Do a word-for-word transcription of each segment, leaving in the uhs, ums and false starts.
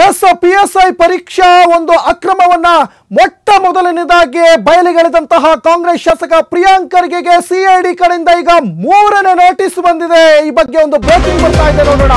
S P S I ಪರೀಕ್ಷಾ ಒಂದು ಅಕ್ರಮವನ್ನ ಮೊಟ್ಟ ಮೊದಲನೇದಾಗಿ ಬಯಲಿಗೆಳೆದಂತಹ ಕಾಂಗ್ರೆಸ್ ಶಾಸಕ ಪ್ರಿಯಾಂಕ್ ಖರ್ಗೆಗೆ ಸಿ ಐ ಡಿ ಕಡೆಯಿಂದ ಈಗ ಮೂರನೇ ನೋಟಿಸ್ ಬಂದಿದೆ. ಈ ಬಗ್ಗೆ ಒಂದು ಬ್ರೇಕಿಂಗ್ ಬರ್ತಾ ಇದೆ, ನೋಡೋಣ.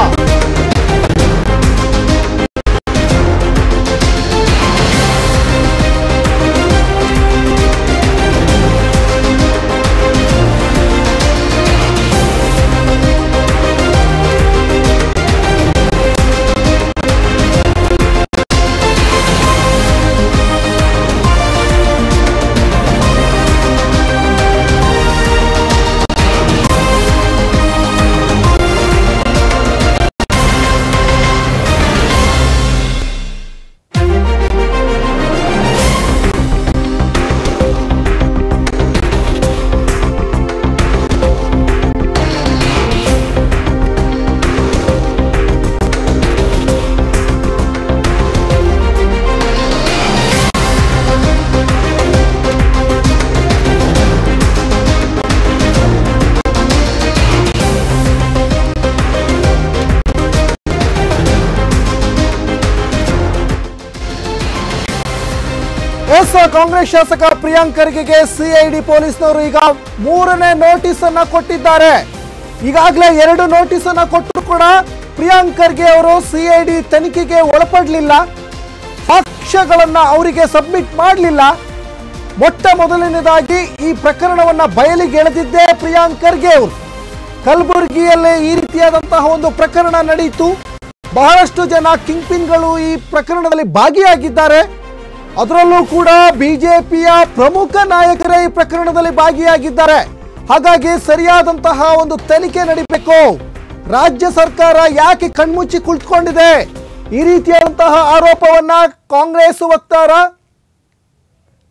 ಕಾಂಗ್ರೆಸ್ ಶಾಸಕ ಪ್ರಿಯಾಂಕ್ ಖರ್ಗೆಗೆ ಸಿ ಐ ಡಿ ಪೊಲೀಸ್ನವರು ಈಗ ಮೂರನೇ ನೋಟಿಸ್ ಅನ್ನು ಕೊಟ್ಟಿದ್ದಾರೆ. ಈಗಾಗಲೇ ಎರಡು ನೋಟಿಸ್ ಅನ್ನು ಕೊಟ್ಟರು ಕೂಡ ಪ್ರಿಯಾಂಕ್ ಖರ್ಗೆ ಅವರು ಸಿ ಐ ಡಿ ತನಿಖೆಗೆ ಒಳಪಡಲಿಲ್ಲ, ಸಾಕ್ಷ್ಯಗಳನ್ನು ಅವರಿಗೆ ಸಬ್ಮಿಟ್ ಮಾಡಲಿಲ್ಲ. ಮೊಟ್ಟ ಮೊದಲನೇದಾಗಿ ಈ ಪ್ರಕರಣವನ್ನು ಬಯಲಿಗೆಳೆದಿದ್ದೇ ಪ್ರಿಯಾಂಕ್ ಖರ್ಗೆ ಅವರು. ಕಲಬುರಗಿಯಲ್ಲಿ ಈ ರೀತಿಯಾದಂತಹ ಒಂದು ಪ್ರಕರಣ ನಡೆಯಿತು. ಬಹಳಷ್ಟು ಜನ ಕಿಂಗ್ಪಿನ್ಗಳು ಈ ಪ್ರಕರಣದಲ್ಲಿ ಭಾಗಿಯಾಗಿದ್ದಾರೆ. ಅದರಲ್ಲೂ ಕೂಡ ಬಿಜೆಪಿಯ ಪ್ರಮುಖ ನಾಯಕರೇ ಈ ಪ್ರಕರಣದಲ್ಲಿ ಭಾಗಿಯಾಗಿದ್ದಾರೆ. ಹಾಗಾಗಿ ಸರಿಯಾದಂತಹ ಒಂದು ತನಿಖೆ ನಡೀಬೇಕು. ರಾಜ್ಯ ಸರ್ಕಾರ ಯಾಕೆ ಕಣ್ಮುಚ್ಚಿ ಕುಳಿತುಕೊಂಡಿದೆ? ಈ ರೀತಿಯಾದಂತಹ ಆರೋಪವನ್ನ ಕಾಂಗ್ರೆಸ್ ವಕ್ತಾರ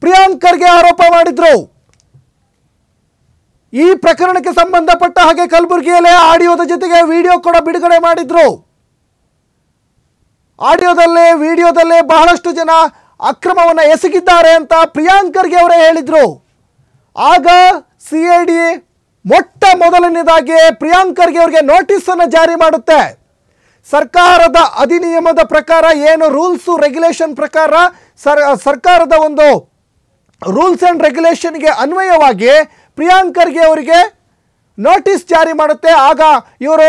ಪ್ರಿಯಾಂಕ್ ಖರ್ಗೆ ಆರೋಪ ಮಾಡಿದ್ರು. ಈ ಪ್ರಕರಣಕ್ಕೆ ಸಂಬಂಧಪಟ್ಟ ಹಾಗೆ ಕಲಬುರಗಿಯಲ್ಲೇ ಆಡಿಯೋದ ಜೊತೆಗೆ ವಿಡಿಯೋ ಕೂಡ ಬಿಡುಗಡೆ ಮಾಡಿದ್ರು. ಆಡಿಯೋದಲ್ಲೇ ವಿಡಿಯೋದಲ್ಲೇ ಬಹಳಷ್ಟು ಜನ ಅಕ್ರಮವನ್ನು ಎಸಗಿದ್ದಾರೆ ಅಂತ ಪ್ರಿಯಾಂಕ್ ಖರ್ಗೆ ಅವರೇ ಹೇಳಿದರು. ಆಗ ಸಿ ಐ ಡಿ ಮೊಟ್ಟ ಮೊದಲನೇದಾಗಿ ಪ್ರಿಯಾಂಕ್ ಖರ್ಗೆ ಅವರಿಗೆ ನೋಟಿಸನ್ನು ಜಾರಿ ಮಾಡುತ್ತೆ. ಸರ್ಕಾರದ ಅಧಿನಿಯಮದ ಪ್ರಕಾರ ಏನು ರೂಲ್ಸು ರೆಗ್ಯುಲೇಷನ್ ಪ್ರಕಾರ ಸರ್ ಸರ್ಕಾರದ ಒಂದು ರೂಲ್ಸ್ ಆ್ಯಂಡ್ ರೆಗ್ಯುಲೇಷನ್ಗೆ ಅನ್ವಯವಾಗಿ ಪ್ರಿಯಾಂಕ್ ಖರ್ಗೆ ಅವರಿಗೆ ನೋಟಿಸ್ ಜಾರಿ ಮಾಡುತ್ತೆ. ಆಗ ಇವರು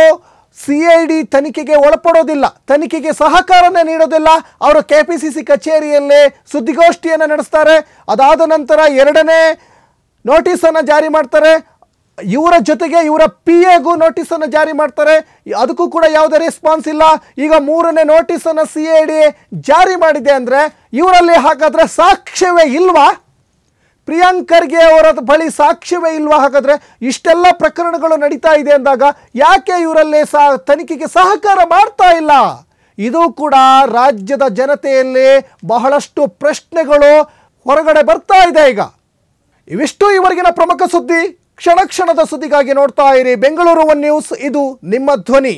ಸಿ ಐ ಡಿ ತನಿಖೆಗೆ ಒಳಪಡೋದಿಲ್ಲ, ತನಿಖೆಗೆ ಸಹಕಾರನೇ ನೀಡೋದಿಲ್ಲ. ಅವರು ಕೆ ಪಿ ಸಿ ಸಿ ಕಚೇರಿಯಲ್ಲೇ ಸುದ್ದಿಗೋಷ್ಠಿಯನ್ನು ನಡೆಸ್ತಾರೆ. ಅದಾದ ನಂತರ ಎರಡನೇ ನೋಟಿಸನ್ನು ಜಾರಿ ಮಾಡ್ತಾರೆ. ಇವರ ಜೊತೆಗೆ ಇವರ ಪಿ ಎಗೂ ನೋಟಿಸನ್ನು ಜಾರಿ ಮಾಡ್ತಾರೆ. ಅದಕ್ಕೂ ಕೂಡ ಯಾವುದೇ ರೆಸ್ಪಾನ್ಸ್ ಇಲ್ಲ. ಈಗ ಮೂರನೇ ನೋಟಿಸನ್ನು ಸಿ ಐ ಡಿ ಜಾರಿ ಮಾಡಿದೆ ಅಂದರೆ ಇವರಲ್ಲಿ ಹಾಗಾದರೆ ಸಾಕ್ಷ್ಯವೇ ಇಲ್ವಾ? ಪ್ರಿಯಾಂಕ್ ಖರ್ಗೆ ಅವರ ಬಳಿ ಸಾಕ್ಷ್ಯವೇ ಇಲ್ವಾ? ಹಾಗಾದರೆ ಇಷ್ಟೆಲ್ಲ ಪ್ರಕರಣಗಳು ನಡೀತಾ ಇದೆ ಅಂದಾಗ ಯಾಕೆ ಇವರಲ್ಲಿ ಸಾ ತನಿಖೆಗೆ ಸಹಕಾರ ಮಾಡ್ತಾ ಇಲ್ಲ? ಇದು ಕೂಡ ರಾಜ್ಯದ ಜನತೆಯಲ್ಲಿ ಬಹಳಷ್ಟು ಪ್ರಶ್ನೆಗಳು ಹೊರಗಡೆ ಬರ್ತಾ ಇದೆ. ಈಗ ಇವಿಷ್ಟು ಇವರಿಗಿನ ಪ್ರಮುಖ ಸುದ್ದಿ. ಕ್ಷಣ ಕ್ಷಣದ ಸುದ್ದಿಗಾಗಿ ನೋಡ್ತಾ ಇರಿ ಬೆಂಗಳೂರು ಒನ್ ನ್ಯೂಸ್. ಇದು ನಿಮ್ಮ ಧ್ವನಿ.